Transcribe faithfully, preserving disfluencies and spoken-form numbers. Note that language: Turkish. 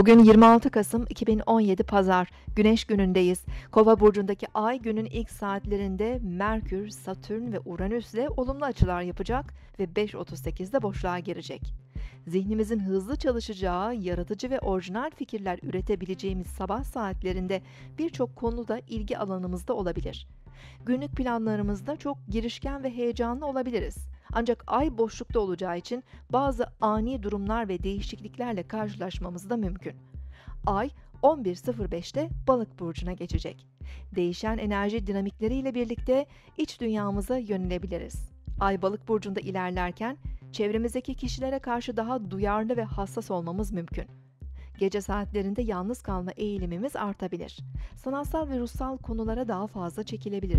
Bugün yirmi altı Kasım iki bin on yedi Pazar, Güneş günündeyiz. Kova burcundaki ay günün ilk saatlerinde Merkür, Satürn ve Uranüs ile olumlu açılar yapacak ve beş otuz sekizde boşluğa girecek. Zihnimizin hızlı çalışacağı, yaratıcı ve orijinal fikirler üretebileceğimiz sabah saatlerinde birçok konuda ilgi alanımızda olabilir. Günlük planlarımızda çok girişken ve heyecanlı olabiliriz. Ancak ay boşlukta olacağı için bazı ani durumlar ve değişikliklerle karşılaşmamız da mümkün. Ay on bir sıfır beşte Balık burcuna geçecek. Değişen enerji dinamikleriyle birlikte iç dünyamıza yönelebiliriz. Ay Balık burcunda ilerlerken çevremizdeki kişilere karşı daha duyarlı ve hassas olmamız mümkün. Gece saatlerinde yalnız kalma eğilimimiz artabilir. Sanatsal ve ruhsal konulara daha fazla çekilebiliriz.